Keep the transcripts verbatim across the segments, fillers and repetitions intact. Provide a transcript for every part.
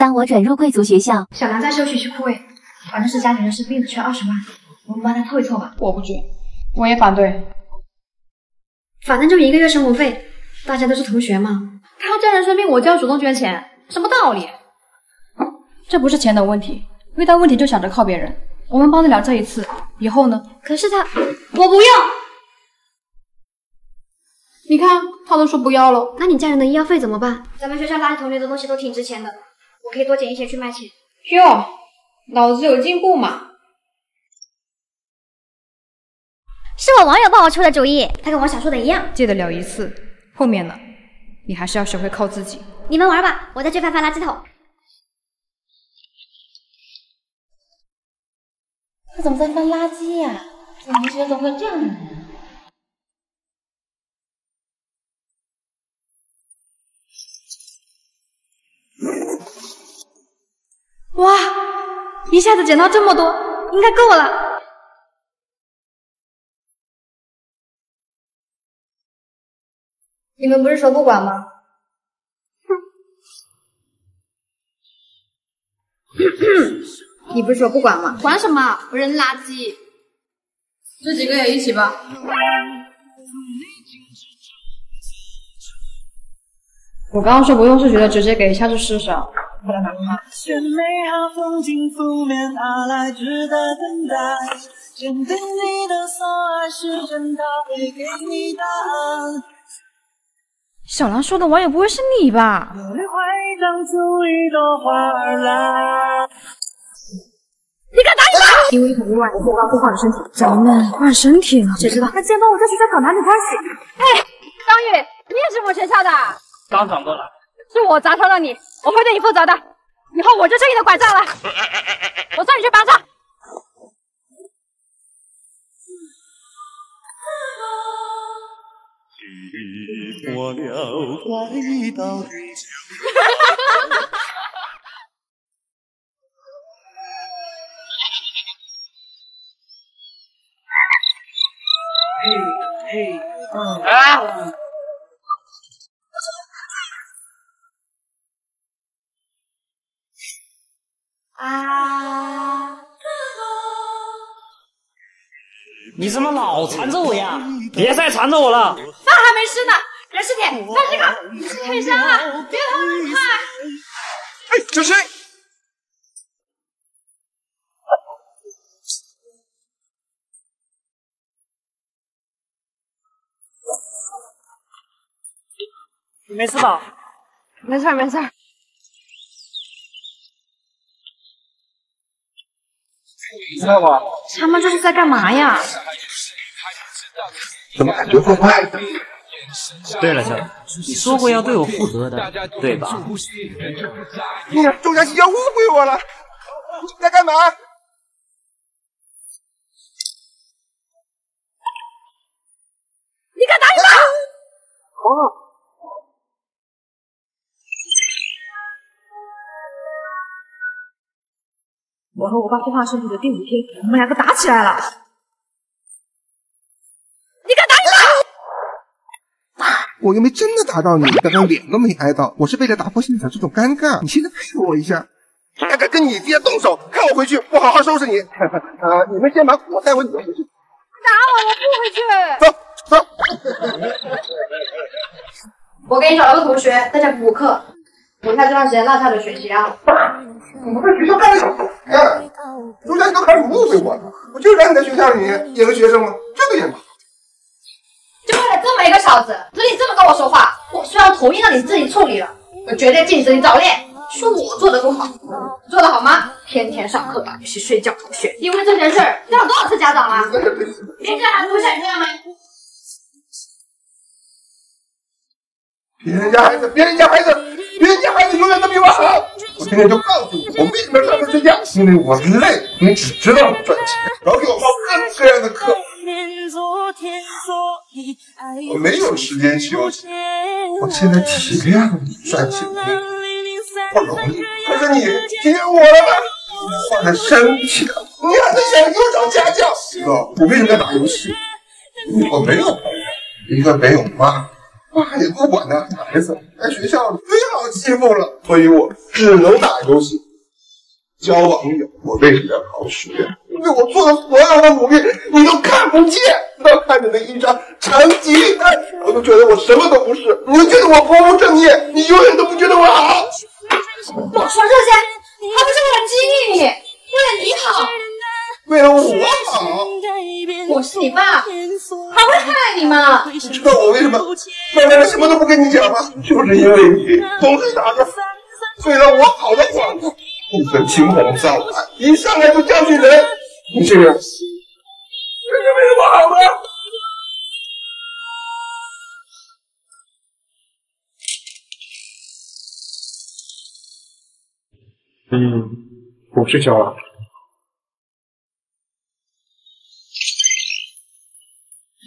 当我转入贵族学校，小兰在休息区枯萎，反正是家里人生病了，缺二十万，我们帮她凑一凑吧。我不捐，我也反对。反正就一个月生活费，大家都是同学嘛。他家人生病，我就要主动捐钱，什么道理？这不是钱的问题，遇到问题就想着靠别人。我们帮得了这一次，以后呢？可是他，我不要。 你看，他都说不要了。那你家人的医药费怎么办？咱们学校垃圾桶里的东西都挺值钱的，我可以多捡一些去卖钱。哟，老子有进步嘛！是我网友帮我出的主意，他跟我想说的一样。戒得了一次，后面呢？你还是要学会靠自己。你们玩吧，我再去翻翻垃圾桶。他怎么在翻垃圾呀、啊？你同学怎么会这样的人？ 哇，一下子捡到这么多，应该够了。你们不是说不管吗？你不是说不管吗？管什么？我扔垃圾。这几个也一起吧。我刚刚说不用是觉得直接给一下就试试啊。 选美好风景，拂面而来，值得等待。坚定你的所爱，时针它会给你答案。小狼说的网友不会是你吧？努力会长出一朵花来。你敢打你吗？因为一桶意外，我不光不换身体，咱们换身体了。谁知道那建帮我在学校搞男女关系？哎，张宇，你也是我学校的？刚转过来。是我砸伤了你。 我会对你负责的，以后我就正义的拐杖了。我送你去巴掌。过了快到地球。嘿嘿，嗯啊。 啊！你怎么老缠着我呀？别再缠着我了！饭还没吃呢，袁师姐，快这个，你是腿伤啊，别跑那么快！哎，小心！你没事吧？没事，没事。 知道吗？他们这是在干嘛呀？怎么感觉怪怪的？对了，小雨，你说过要对我负责的，对吧？你周佳琪要误会我了，你在干嘛？你敢打你吗？哦。 我和我爸互换身体的第五天，我们两个打起来了。你敢打你吗？我又没真的打到你，刚刚脸都没挨到。我是为了打破现场这种尴尬，你现在配合我一下。大敢跟你爹动手，看我回去不好好收拾你！呃，你们先忙，我待会你们回去。打我，我不回去。走走。我给你找了个同学，在这补补课。 我下这段时间落下的学习啊！你们在学校干了什么？哎，周佳，你都开始误会我了。我就让你在学校里演个学生吗？这个演吧。就为了这么一个小子，只你这么跟我说话，我虽然同意让你自己处理了，我绝对禁止你早恋。说我做的不好，你做的好吗？天天上课打游戏、睡觉、逃学，因为这件事儿叫了多少次家长了？连这孩子会像你这样吗？ 别人家孩子，别人家孩子，别人家孩子永远都比我好。我今天就告诉你，我为什么要上课睡觉，因为我累，你只知道赚钱，然后给我报各种各样的课。我没有时间休息，我现在体谅你赚钱累，不容易。可是你体谅我了吗？我患了生病，你还在想给我找家教？知道我为什么要打游戏？因为我没有朋友，一个没有妈。 一爸也不管他孩子，在学校最好欺负了，所以我只能打游戏。交网友，我为什么要考学？因为我做的所有的努力你都看不见，要看你的一张成绩单，我都觉得我什么都不是。你觉得我不务正业，你永远都不觉得我好。我说这些，他不是为了激励你，为了你好，为了我好。我是你爸，他会害你吗？你知道我为什么慢慢的什么都不跟你讲吗？就是因为你总是打着为了我好的幌子。 不分青红皂白，一上来就教训人，你这个，这是为我好吗？嗯，我去小了。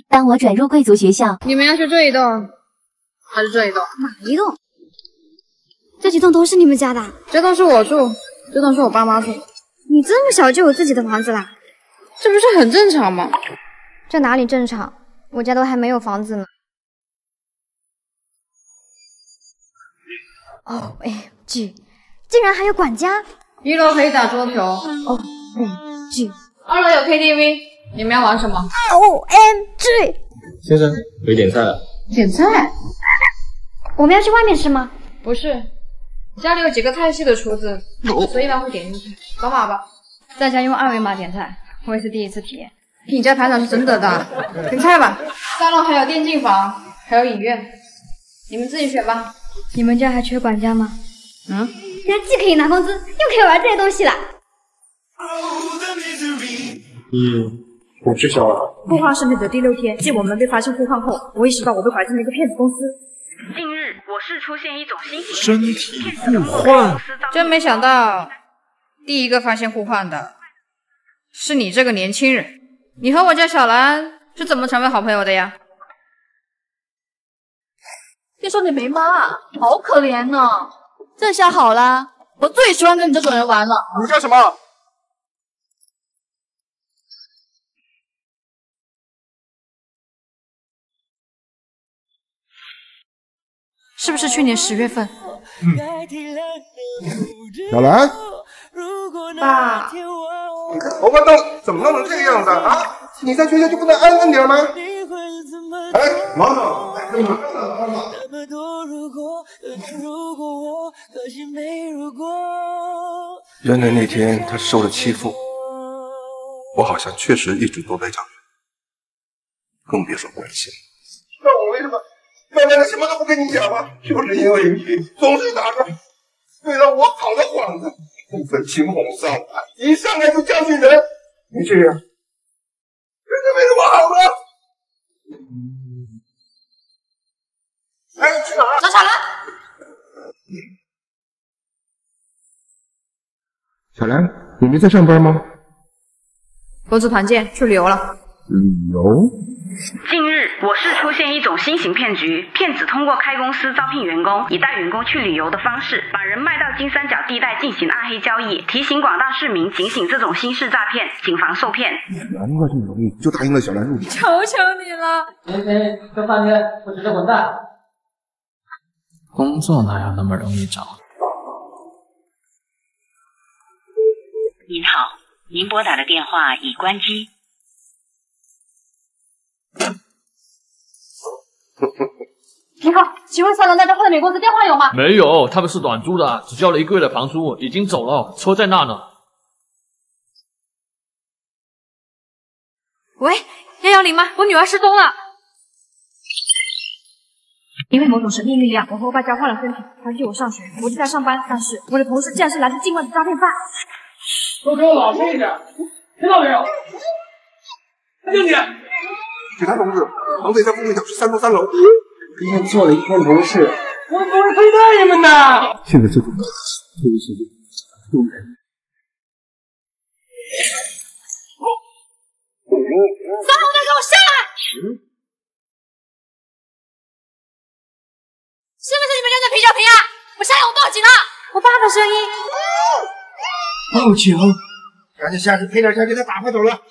当我转入贵族学校，你们要去这一栋，还是这一栋？哪一栋？这几栋都是你们家的？这栋是我住。 这栋是我爸妈住的，你这么小就有自己的房子啦，这不是很正常吗？这哪里正常？我家都还没有房子呢。哦，哎，G，竟然还有管家！一楼可以打桌球。哦，嗯 ，G。二楼有 K T V， 你们要玩什么 ？O M G！ 先生，可以点菜了。点菜？我们要去外面吃吗？不是。 家里有几个菜系的厨子，所以一般会点进去。扫码吧，在家用二维码点菜，我也是第一次体验。你家排场是真的大，点菜吧。三楼还有电竞房，还有影院，你们自己选吧。你们家还缺管家吗？嗯，人家既可以拿工资，又可以玩这些东西了。嗯，我是小了。互换身份的第六天，继我们被发现互换后，我意识到我被拐进了一个骗子公司。 近日，我市出现一种新型身体互换，真没想到，第一个发现互换的是你这个年轻人。你和我家小兰是怎么成为好朋友的呀？听说你没妈，好可怜呢、啊。这下好啦，我最喜欢跟你这种人玩了。你叫什么？是不是去年十月份？嗯。小兰，爸，你看头发弄怎么弄成这个样子啊？你在学校就不能安分点吗？哎，忙上，哎，忙上了，忙上。原来那天他受了欺负，我好像确实一直都在场，更别说关心。那我为什么？ 慢慢的什么都不跟你讲吗？就是因为你总是打着为了我好的幌子，不分青红皂白，一上来就教训人，你这样真的为我好吗？哎，去哪儿？找小兰。小兰，你没在上班吗？公司团建去旅游了。旅游？ 近日，我市出现一种新型骗局，骗子通过开公司招聘员工，以带员工去旅游的方式，把人卖到金三角地带进行暗黑交易。提醒广大市民警醒这种新式诈骗，谨防受骗。难怪这么容易就答应了小兰入职，求求你了！谁谁这半天不只是混蛋，工作哪有那么容易找？您好，您拨打的电话已关机。 你好，请问三楼那家换的美公司电话有吗？没有，他们是短租的，只交了一个月的房租，已经走了，车在那呢。喂，幺幺零吗？我女儿失踪了。因为某种神秘力量，我和我爸交换了身体，他替我上学，我替他上班，但是我的同事竟然是来自境外的诈骗犯。都给我冷静一点，听到没有？静姐。 警察同志，王队在公会岛十三楼三楼，今天做了一天同事，我不是亏待你们的。现在这种这个事情都没了。三楼的，给我下来！嗯、是不是你们扔的皮小平啊？我下来，我报警了！我爸的声音。报警！赶紧下去赔点钱，给他打发走了。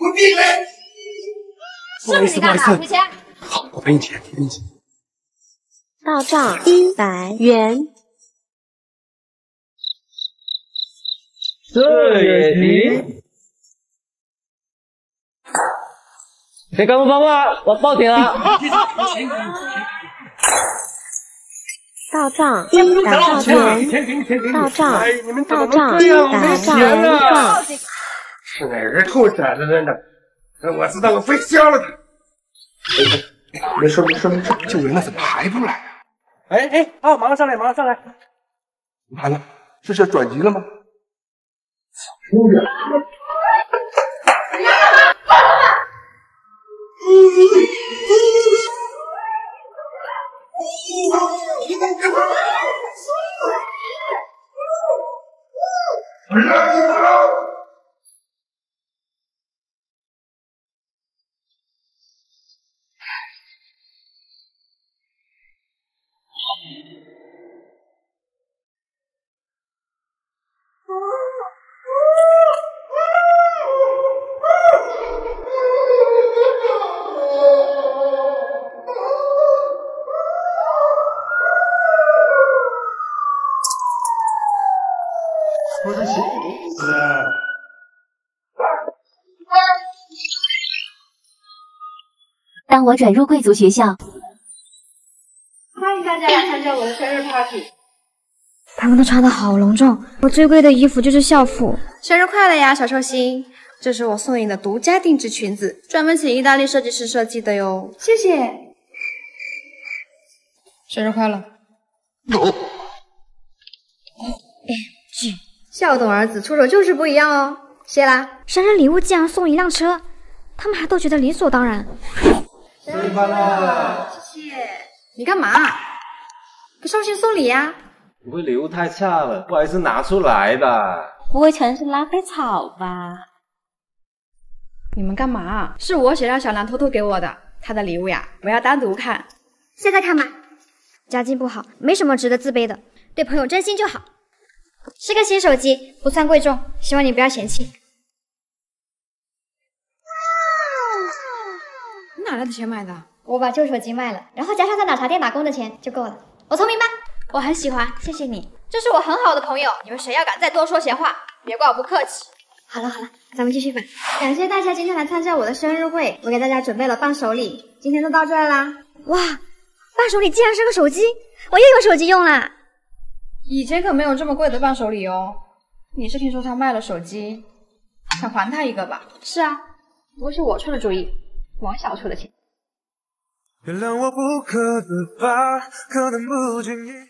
我闭嘴！是不是你干的？胡谦，好我陪你填，陪你填。到账一百元。这也行。谁敢不帮我？我报警了。到账一百元。到账，到账一百元。是哪儿偷闪着人的？ 我知道，我非削了他！哎，没事没事没事，救人了怎么还不来啊？哎哎，啊，马上上来，马上上来！完了，这是转机了吗？兄弟，当我转入贵族学校，欢迎大家来参加我的生日 party。他们都穿得好隆重，我最贵的衣服就是校服。生日快乐呀，小寿星！这是我送你的独家定制裙子，专门请意大利设计师设计的哟。谢谢。生日快乐！校董儿子出手就是不一样哦。谢啦！生日礼物竟然送一辆车，他们还都觉得理所当然。 生日快乐！谢谢。你干嘛？给寿星送礼呀、啊？不会礼物太差了，不好意思拿出来的。不会全是拉菲草吧？你们干嘛？是我姐让小兰偷偷给我的，她的礼物呀，我要单独看。现在看吧。家境不好，没什么值得自卑的，对朋友真心就好。是个新手机，不算贵重，希望你不要嫌弃。 哪来的钱买的？我把旧手机卖了，然后加上在奶茶店打工的钱就够了。我聪明吧？我很喜欢，谢谢你。这是我很好的朋友，你们谁要敢再多说闲话，别怪我不客气。好了好了，咱们继续吧。感谢大家今天来参加我的生日会，我给大家准备了伴手礼，今天就到这儿啦。哇，伴手礼竟然是个手机，我又有手机用啦。以前可没有这么贵的伴手礼哦。你是听说他卖了手机，想还他一个吧？是啊，不过是我出的主意。 王小出的钱。原谅我不可自拔，可能不经意。